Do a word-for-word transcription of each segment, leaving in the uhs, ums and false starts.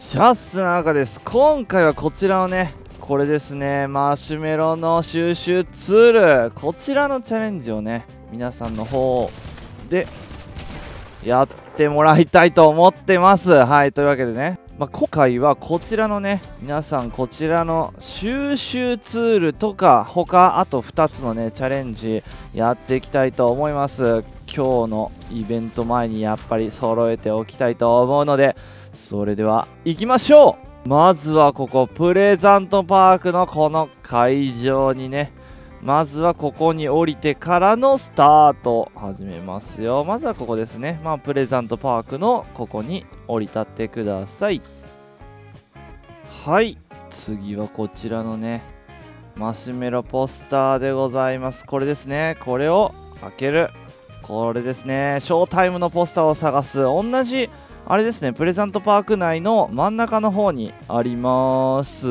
シャッスの赤です。今回はこちらをね、これですね、マシュメロの収集ツール、こちらのチャレンジをね、皆さんの方でやってもらいたいと思ってます。はい、というわけでね、まあ、今回はこちらのね、皆さんこちらの収集ツールとか他あとふたつのねチャレンジやっていきたいと思います。今日のイベント前にやっぱり揃えておきたいと思うので、それでは行きましょう。まずはここプレザントパークのこの会場にね、まずはここに降りてからのスタート始めますよ。まずはここですね、まあ、プレザントパークのここに降り立ってください。はい、次はこちらのねマシュメロポスターでございます。これですね、これを開ける、これですね、ショータイムのポスターを探す。同じあれですね、プレザントパーク内の真ん中の方にあります。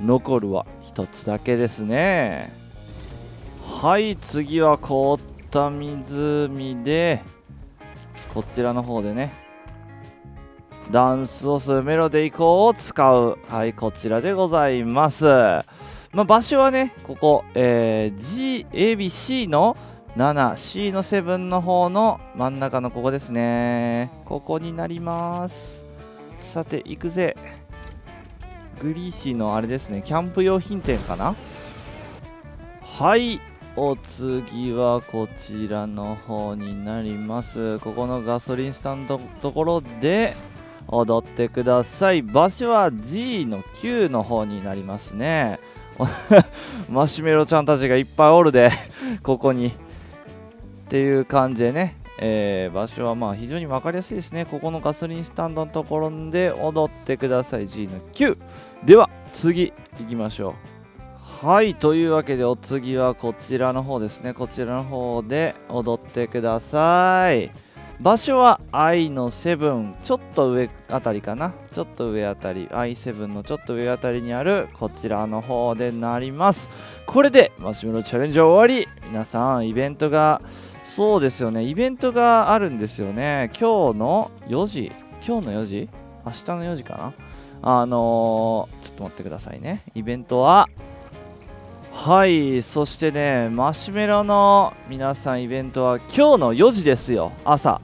残るはひとつだけですね。はい、次は凍った湖でこちらの方でね、ダンスをするメロディーコーを使う。はい、こちらでございます。まあ、場所はねここ、えー、ジーエービーシー の セブンシー のななの方の真ん中のここですね、ここになります。さて行くぜ。グリーシーのあれですね、キャンプ用品店かな。はい、お次はこちらの方になります。ここのガソリンスタンドのところで踊ってください。場所は ジーのきゅう の方になりますね。マシュメロちゃんたちがいっぱいおるでここにっていう感じでね、えー、場所はまあ非常に分かりやすいですね。ここのガソリンスタンドのところで踊ってください。 ジーのきゅう では次行きましょう。はい、というわけでお次はこちらの方ですね、こちらの方で踊ってください。場所は アイのセブン、ちょっと上あたりかな、ちょっと上あたり アイセブン のちょっと上あたりにあるこちらの方でなります。これでマシュメロチャレンジ終わり。皆さんイベントがそうですよね、イベントがあるんですよね。今日のよじ、今日のよじ、明日のよじかな。あのー、ちょっと待ってくださいね。イベントは、はい、そしてね、マシュメロの皆さんイベントは今日のよじですよ、朝。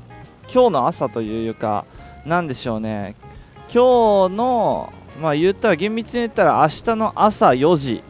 今日の朝というか、なんでしょうね、今日の、まあ言ったら、厳密に言ったら、明日の朝よじ。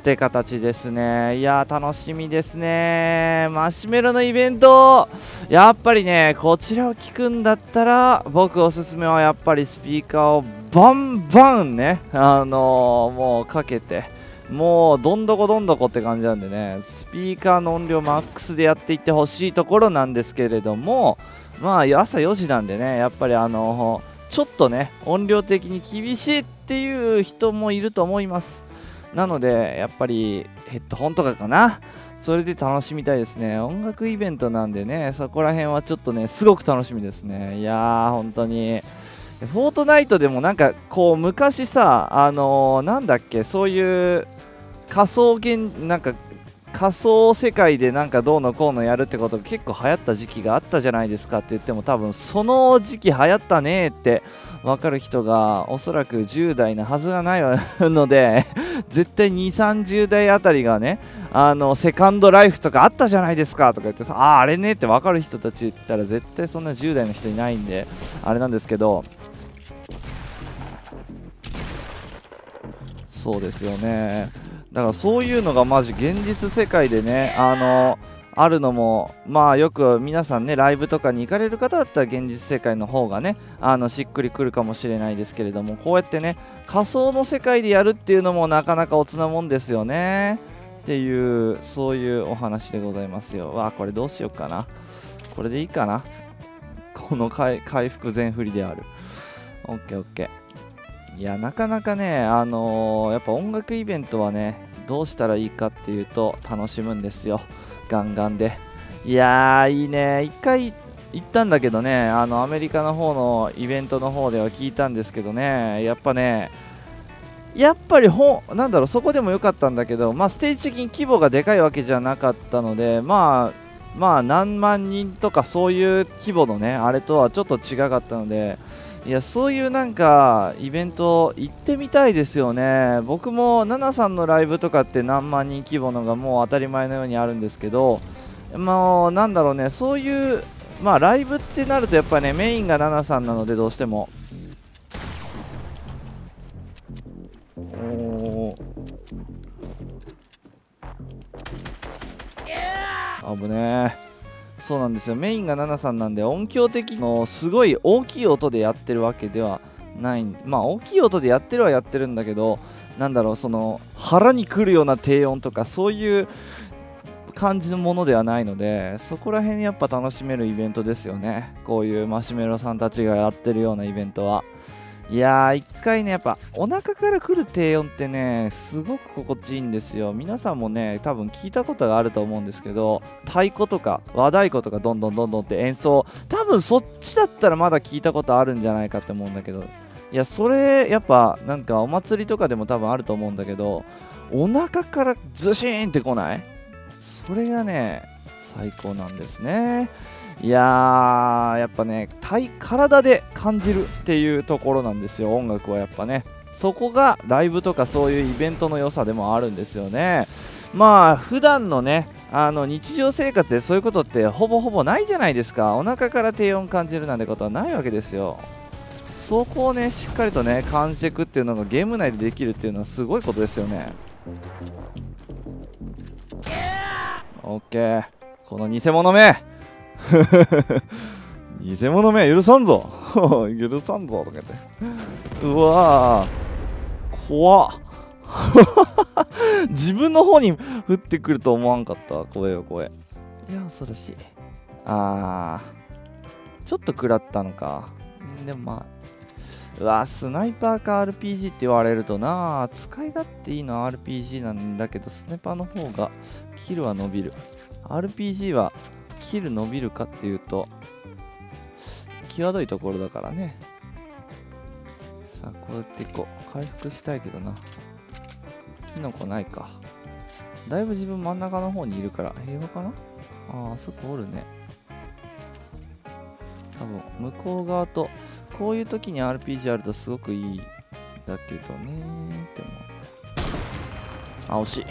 って形ですね。いやー楽しみですね。マシュメロのイベント、やっぱりねこちらを聞くんだったら僕おすすめはやっぱりスピーカーをバンバンね、あのー、もうかけて、もうどんどこどんどこって感じなんでね、スピーカーの音量マックスでやっていってほしいところなんですけれども、まあ朝よじなんでね、やっぱりあのー、ちょっとね音量的に厳しいっていう人もいると思います。なのでやっぱりヘッドホンとかかな、それで楽しみたいですね。音楽イベントなんでね、そこら辺はちょっとねすごく楽しみですね。いやー本当にフォートナイトでもなんかこう昔さ、あのー、なんだっけ、そういう仮想現なんか仮想世界でなんかどうのこうのやるってことが結構流行った時期があったじゃないですかって言っても、多分その時期流行ったねって分かる人がおそらくじゅう代なはずがないので絶対にじゅう、さんじゅう代あたりがね、あのセカンドライフとかあったじゃないですかとか言ってさ、あああれねって分かる人たち言ったら絶対そんなじゅう代の人いないんであれなんですけど、そうですよね。だからそういうのがマジ現実世界でね、あのあるのも、まあよく皆さんねライブとかに行かれる方だったら現実世界の方がね、あのしっくりくるかもしれないですけれども、こうやってね仮想の世界でやるっていうのもなかなかおつなもんですよねっていう、そういうお話でございますよ。わあ、これどうしようかな、これでいいかな、この回復全振りである。 オーケーオーケー。 いやなかなかね、あのー、やっぱ音楽イベントはねどうしたらいいかっていうと楽しむんですよ、ガンガンで。いやーいいね。一回行ったんだけどね、あのアメリカの方のイベントの方では聞いたんですけどね、やっぱねやっぱりほんなんだろう、そこでも良かったんだけど、まあステージ的に規模がでかいわけじゃなかったので、まあまあ何万人とかそういう規模のねあれとはちょっと違かったので、いや、そういうなんかイベント行ってみたいですよね。僕もナナさんのライブとかって何万人規模のがもう当たり前のようにあるんですけど、もうなんだろうね、そういうまあライブってなるとやっぱね、メインがナナさんなのでどうしても。おー、危ねえ。そうなんですよ、メインがナナさんなんで、音響的のすごい大きい音でやってるわけではない、まあ大きい音でやってるはやってるんだけど、なんだろう、その腹にくるような低音とかそういう感じのものではないので、そこら辺やっぱ楽しめるイベントですよね、こういうマシュメロさんたちがやってるようなイベントは。いやー、一回ね、やっぱお腹からくる低音ってね、すごく心地いいんですよ。皆さんもね、多分聞いたことがあると思うんですけど、太鼓とか和太鼓とかどんどんどんどんって演奏、多分そっちだったらまだ聞いたことあるんじゃないかって思うんだけど、いや、それやっぱなんかお祭りとかでも多分あると思うんだけど、お腹からズシーンってこない、それがね、最高なんですね。いやー、やっぱね、体体で感じるっていうところなんですよ、音楽は。やっぱね、そこがライブとかそういうイベントの良さでもあるんですよね。まあ普段のね、あの日常生活でそういうことってほぼほぼないじゃないですか。お腹から低音感じるなんてことはないわけですよ。そこをね、しっかりとね感じていくっていうのがゲーム内でできるっていうのはすごいことですよね。 OK、 この偽物め偽物め許さんぞ許さんぞとか言って、うわー怖っ自分の方に降ってくると思わんかった。怖えよ怖え。いや、恐ろしい。あー、ちょっと食らったのか。でもまあ、うわ、スナイパーか アールピージー って言われるとな、使い勝手いいのは アールピージー なんだけど、スナイパーの方がキルは伸びる。 アールピージー はキル伸びるかっていうと際どいところだからね。さあ、こうやっていこう。回復したいけどな、キノコないか。だいぶ自分真ん中の方にいるから平和かな。ああ、そこおるね。多分向こう側と、こういう時に アールピージー あるとすごくいいんだけどねーって思う。あ、惜しい。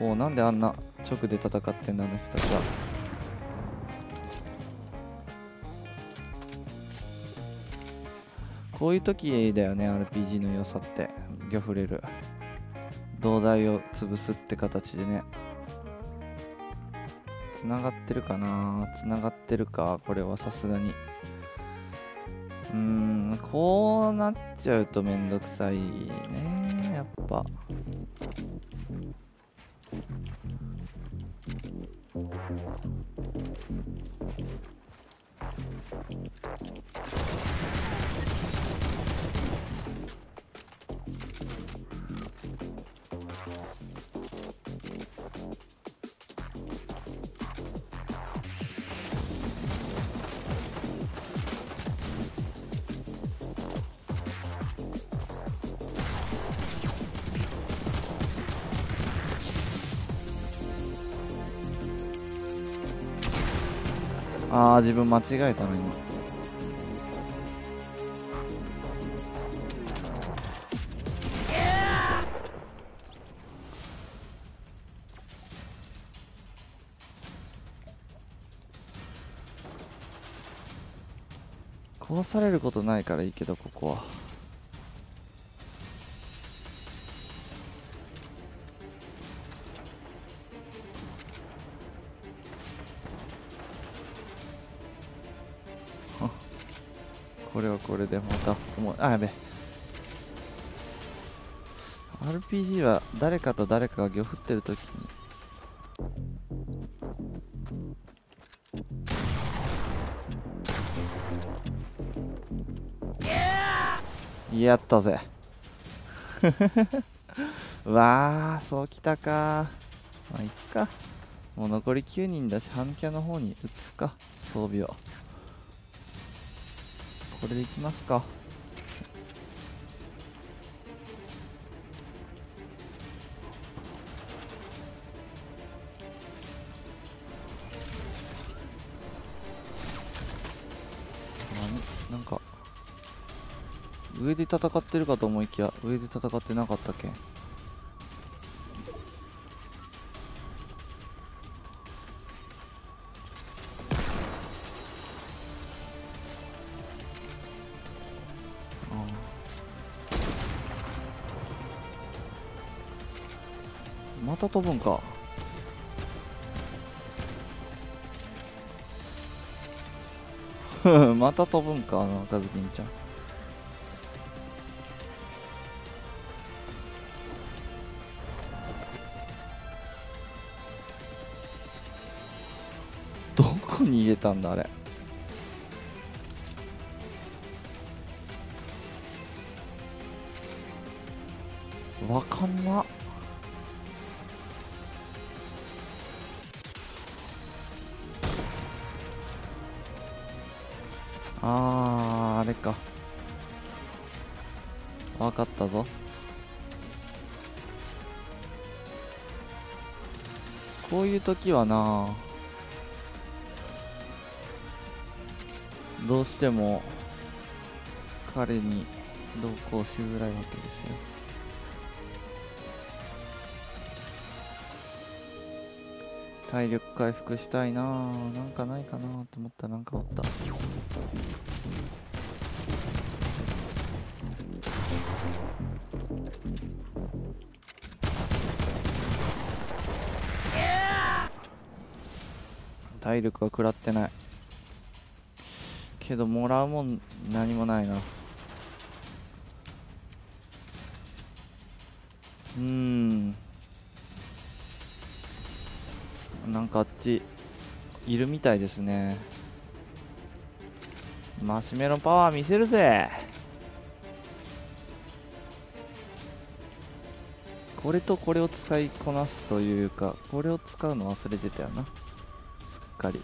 お、なんであんな直で戦ってんだ、あの人たちは。こういう時だよね、 アールピージー の良さって。ギョフレル胴体を潰すって形でね。つながってるかな、つながってるか。これはさすがに、うーん、こうなっちゃうとめんどくさいね、やっぱ。あー、自分間違えたのに。壊されることないからいいけど、ここは。これはこれでまた、もう、あ、やべえ。アールピージー は誰かと誰かが漁振ってるときに。やったぜわあ、そうきたか。まあいっか、もう残りきゅうにんだし、反キャの方に移すか、装備を。これでいきますか。なんか上で戦ってるかと思いきや上で戦ってなかったっけ。また飛ぶんか。また飛ぶんか、あの赤ずきんちゃん。どこに入れたんだあれ。わかんな。あー、あれか。わかったぞ。こういう時はな、どうしても彼に同行しづらいわけですよ。体力回復したいなぁ。なんかないかなぁと思ったらなんかおった。体力は食らってないけどもらうもん何もないな。うーん、なんかあっちいるみたいですね。マシュメロパワー見せるぜ。これとこれを使いこなすというか、これを使うの忘れてたよな、すっかり。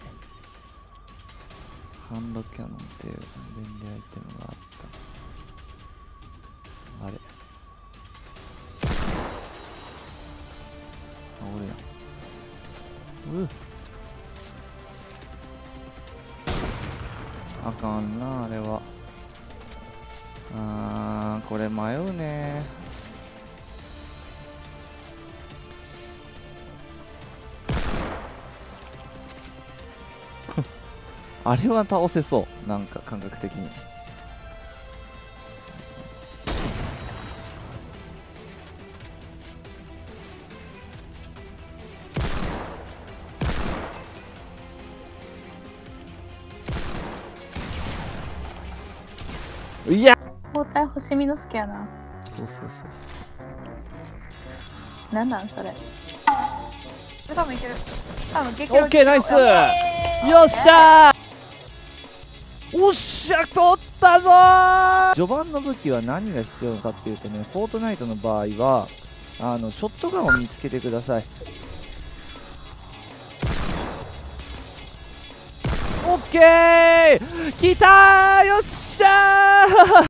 ハンドキャノンっていう便利アイテムがあった。あれ、あ、俺や。うん、あかんなあれは。あー、これ迷うね。あれは倒せそう、なんか感覚的に。いや、包帯星見の好きやな。そうそうそうそう。なんなんそれ。多分いける。多分激オッケー、ナイス。よっしゃー。おっしゃ、取ったぞー。序盤の武器は何が必要かっていうとね、フォートナイトの場合はあのショットガンを見つけてください。オッケー、きたー、よっしゃー。